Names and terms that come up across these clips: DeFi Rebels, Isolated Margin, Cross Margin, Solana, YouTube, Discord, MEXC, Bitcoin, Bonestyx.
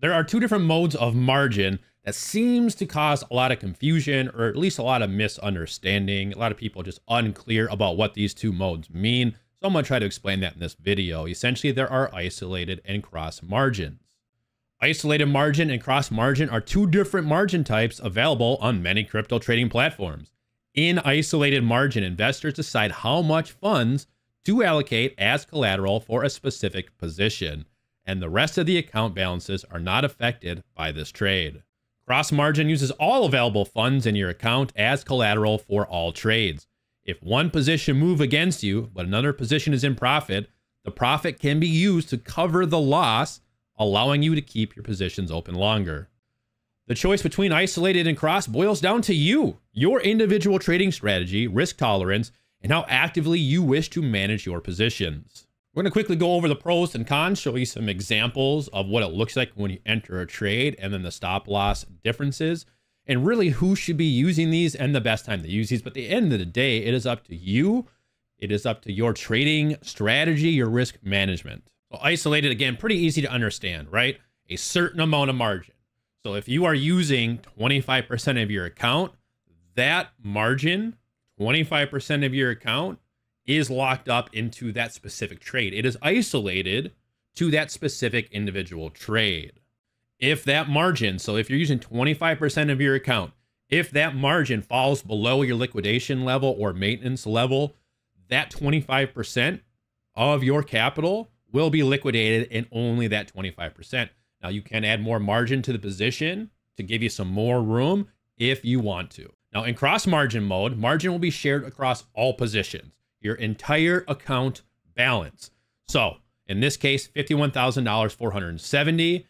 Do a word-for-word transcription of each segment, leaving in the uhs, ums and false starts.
there are two different modes of margin that seems to cause a lot of confusion, or at least a lot of misunderstanding. A lot of people just unclear about what these two modes mean. So I'm going to try to explain that in this video. Essentially, there are isolated and cross margins. Isolated margin and cross margin are two different margin types available on many crypto trading platforms. In isolated margin, investors decide how much funds to allocate as collateral for a specific position, and the rest of the account balances are not affected by this trade. Cross margin uses all available funds in your account as collateral for all trades. If one position moves against you, but another position is in profit, the profit can be used to cover the loss, allowing you to keep your positions open longer. The choice between isolated and cross boils down to you, your individual trading strategy, risk tolerance, and how actively you wish to manage your positions. We're going to quickly go over the pros and cons, show you some examples of what it looks like when you enter a trade, and then the stop loss differences, and really who should be using these and the best time to use these. But at the end of the day, it is up to you. It is up to your trading strategy, your risk management. So isolated, again, pretty easy to understand, right? A certain amount of margin. So if you are using twenty-five percent of your account, that margin, twenty-five percent of your account, is locked up into that specific trade. It is isolated to that specific individual trade. If that margin, so if you're using twenty-five percent of your account, if that margin falls below your liquidation level or maintenance level, that twenty-five percent of your capital will be liquidated, and only that twenty-five percent. Now, you can add more margin to the position to give you some more room if you want to. Now, in cross margin mode, margin will be shared across all positions, your entire account balance. So in this case, fifty-one thousand four hundred seventy dollars.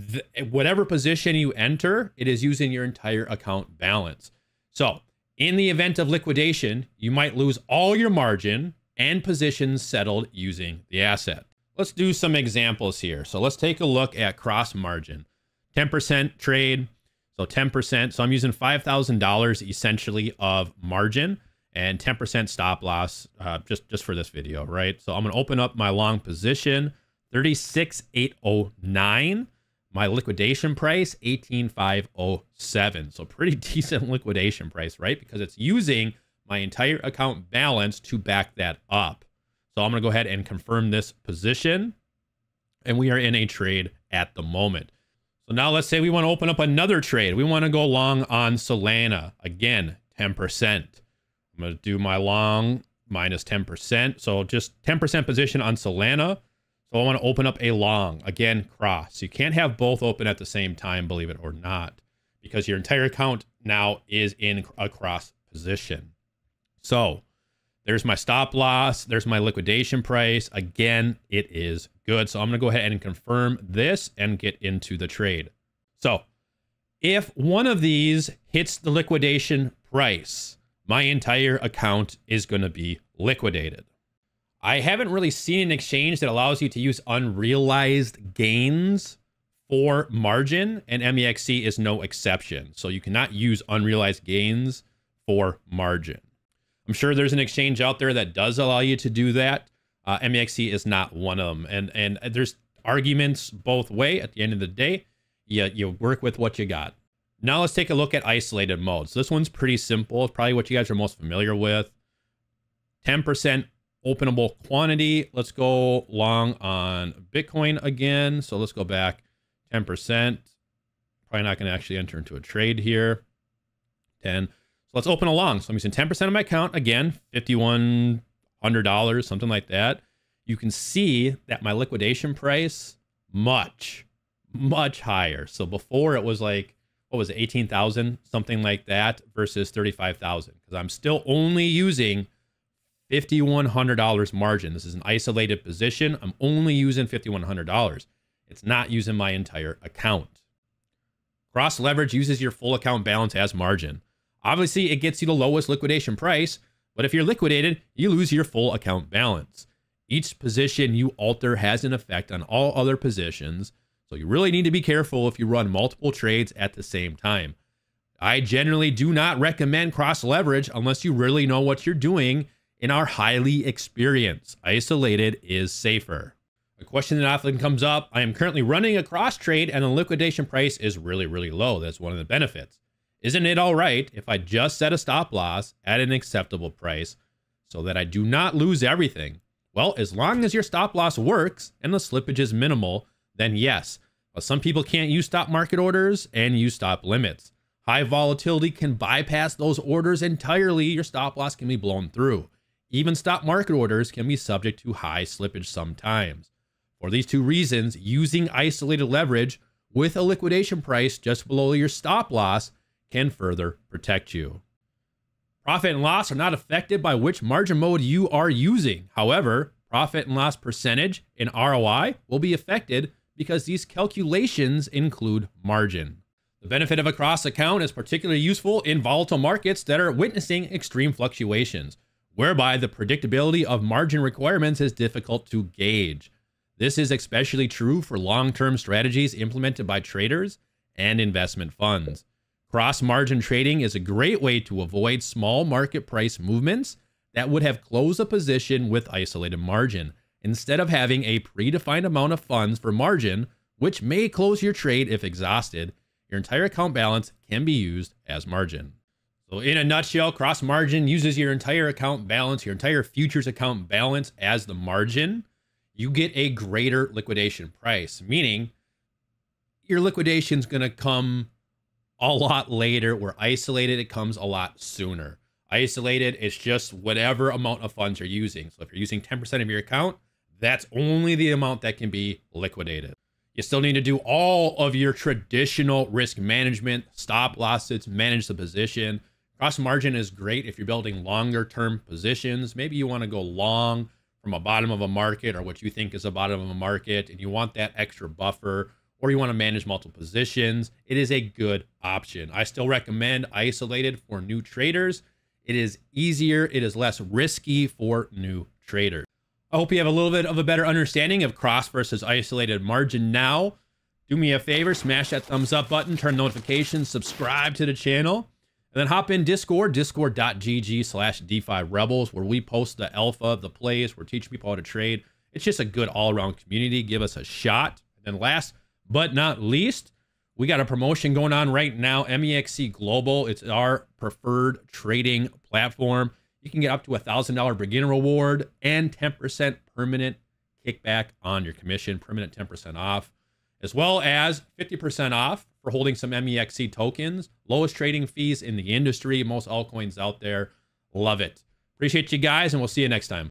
The, whatever position you enter, it is using your entire account balance. So in the event of liquidation, you might lose all your margin and positions settled using the asset. Let's do some examples here. So let's take a look at cross margin. ten percent trade, so ten percent. So I'm using five thousand dollars essentially of margin and ten percent stop loss uh, just, just for this video, right? So I'm gonna open up my long position, thirty-six thousand eight hundred nine. My liquidation price, eighteen thousand five hundred seven. So pretty decent liquidation price, right? Because it's using my entire account balance to back that up. So I'm going to go ahead and confirm this position. And we are in a trade at the moment. So now let's say we want to open up another trade. We want to go long on Solana. Again, ten percent. I'm going to do my long minus ten percent. So just ten percent position on Solana. So I want to open up a long, again, cross. You can't have both open at the same time, believe it or not, because your entire account now is in a cross position. So there's my stop loss. There's my liquidation price. Again, it is good. So I'm going to go ahead and confirm this and get into the trade. So if one of these hits the liquidation price, my entire account is going to be liquidated. I haven't really seen an exchange that allows you to use unrealized gains for margin, and M E X C is no exception. So you cannot use unrealized gains for margin. I'm sure there's an exchange out there that does allow you to do that. Uh, M E X C is not one of them. And, and there's arguments both way. At the end of the day, you, you work with what you got. Now let's take a look at isolated modes. So this one's pretty simple. It's probably what you guys are most familiar with. ten percent openable quantity. Let's go long on Bitcoin again. So let's go back ten percent. Probably not going to actually enter into a trade here. ten. So let's open a long. So I'm using ten percent of my account again, five thousand one hundred dollars, something like that. You can see that my liquidation price much, much higher. So before it was like, what was it? eighteen thousand, something like that, versus thirty-five thousand, because I'm still only using five thousand one hundred dollars margin. This is an isolated position. I'm only using five thousand one hundred dollars. It's not using my entire account. Cross leverage uses your full account balance as margin. Obviously, it gets you the lowest liquidation price, but if you're liquidated, you lose your full account balance. Each position you alter has an effect on all other positions, so you really need to be careful if you run multiple trades at the same time. I generally do not recommend cross leverage unless you really know what you're doing and are highly experienced. Isolated is safer. A question that often comes up: I am currently running a cross trade and the liquidation price is really, really low. That's one of the benefits. Isn't it all right if I just set a stop loss at an acceptable price so that I do not lose everything? Well, as long as your stop loss works and the slippage is minimal, then yes. But some people can't use stop market orders and use stop limits. High volatility can bypass those orders entirely. Your stop loss can be blown through. Even stop market orders can be subject to high slippage sometimes. For these two reasons, using isolated leverage with a liquidation price just below your stop loss can further protect you. Profit and loss are not affected by which margin mode you are using. However, profit and loss percentage and R O I will be affected because these calculations include margin. The benefit of a cross account is particularly useful in volatile markets that are witnessing extreme fluctuations, whereby the predictability of margin requirements is difficult to gauge. This is especially true for long-term strategies implemented by traders and investment funds. Cross margin trading is a great way to avoid small market price movements that would have closed a position with isolated margin, instead of having a predefined amount of funds for margin, which may close your trade if exhausted. Your entire account balance can be used as margin. So in a nutshell, cross margin uses your entire account balance, your entire futures account balance as the margin. You get a greater liquidation price, meaning your liquidation is going to come a lot later, where isolated, it comes a lot sooner. Isolated, it's just whatever amount of funds you're using. So if you're using ten percent of your account, that's only the amount that can be liquidated. You still need to do all of your traditional risk management, stop losses, manage the position. Cross margin is great if you're building longer term positions. Maybe you want to go long from a bottom of a market, or what you think is a bottom of a market, and you want that extra buffer, or you want to manage multiple positions. It is a good option. I still recommend isolated for new traders. It is easier. It is less risky for new traders. I hope you have a little bit of a better understanding of cross versus isolated margin now. Do me a favor, smash that thumbs up button, turn notifications, subscribe to the channel, and then hop in Discord, discord dot g g slash DeFi Rebels, where we post the alpha, the plays, we're teaching people how to trade. It's just a good all-around community. Give us a shot. And then last but not least, we got a promotion going on right now, M E X C Global. It's our preferred trading platform. You can get up to a one thousand dollar beginner reward and ten percent permanent kickback on your commission, permanent ten percent off, as well as fifty percent off for holding some M E X C tokens. Lowest trading fees in the industry, most altcoins out there. Love it. Appreciate you guys, and we'll see you next time.